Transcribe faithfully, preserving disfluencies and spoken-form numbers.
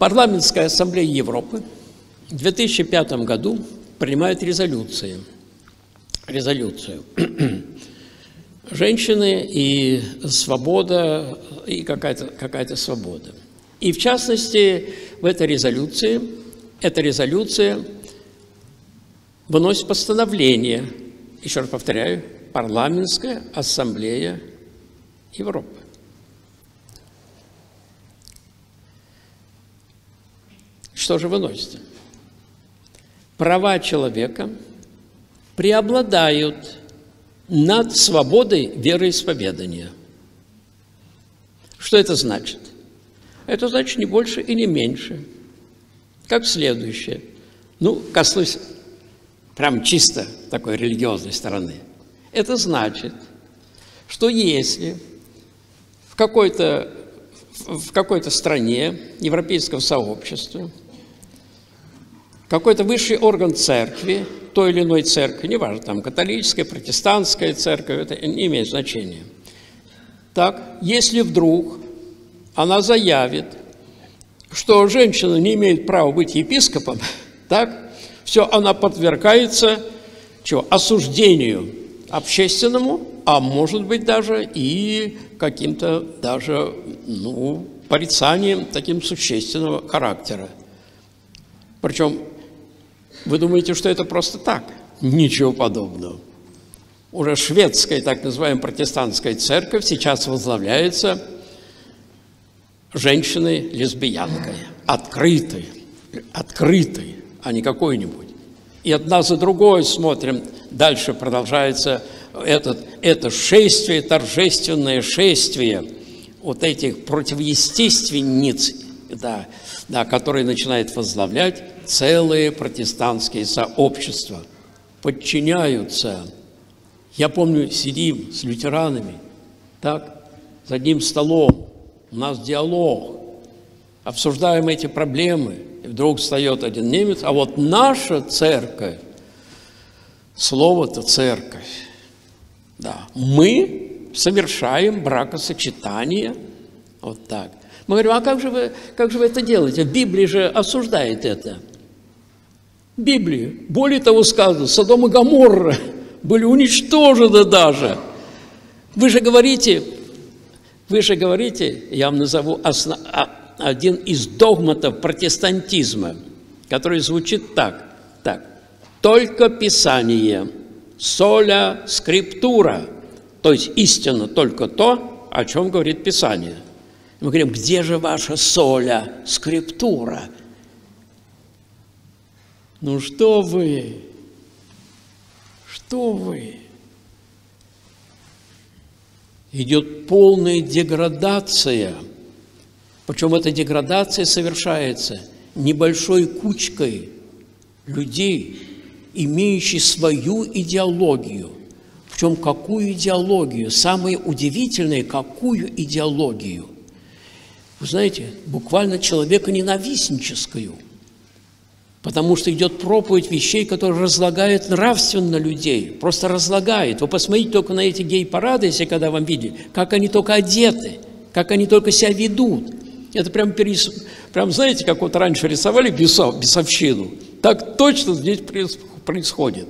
Парламентская ассамблея Европы в две тысячи пятом году принимает резолюции. резолюцию. Женщины и свобода, и какая-то какая-то свобода. И в частности, в этой резолюции, эта резолюция выносит постановление, еще раз повторяю, Парламентская ассамблея Европы. Что же выносится? Права человека преобладают над свободой вероисповедания. Что это значит? Это значит не больше и не меньше. Как следующее. Ну, коснусь прям чисто такой религиозной стороны. Это значит, что если в какой-то в какой-то стране европейского сообщества какой-то высший орган церкви, той или иной церкви, неважно, там католическая, протестантская церковь, это не имеет значения. Так, если вдруг она заявит, что женщина не имеет права быть епископом, так, все, она подвергается чего? Осуждению общественному, а может быть даже и каким-то даже, ну, порицанием таким существенного характера. Причем вы думаете, что это просто так? Ничего подобного. Уже шведская, так называемая, протестантская церковь сейчас возглавляется женщиной-лесбиянкой. Открытой. Открытой, а не какой-нибудь. И одна за другой смотрим. Дальше продолжается этот, это шествие, торжественное шествие вот этих противоестественниц, да, да, которые начинают возглавлять целые протестантские сообщества, подчиняются. Я помню, сидим с лютеранами, так, за одним столом, у нас диалог, обсуждаем эти проблемы, и вдруг встает один немец, а вот наша церковь, слово-то церковь, да, мы совершаем бракосочетание, вот так. Мы говорим, а как же вы, как же вы это делаете? Библия же осуждает это. Библия. Более того, сказано, Содом и Гоморра были уничтожены даже. Вы же говорите, вы же говорите, я вам назову основ, один из догматов протестантизма, который звучит так, так. Только Писание, соля скриптура, то есть истина только то, о чем говорит Писание. Мы говорим, где же ваша соля, скриптура? Ну что вы? Что вы? Идет полная деградация. Причем эта деградация совершается небольшой кучкой людей, имеющих свою идеологию. Причем какую идеологию? Самое удивительное, какую идеологию? Вы знаете, буквально человеконенавистническую, потому что идет проповедь вещей, которые разлагают нравственно людей, просто разлагает. Вы посмотрите только на эти гей-парады, если когда вам видели, как они только одеты, как они только себя ведут. Это прям, перес... прям знаете, как вот раньше рисовали бесов... бесовщину, так точно здесь происходит.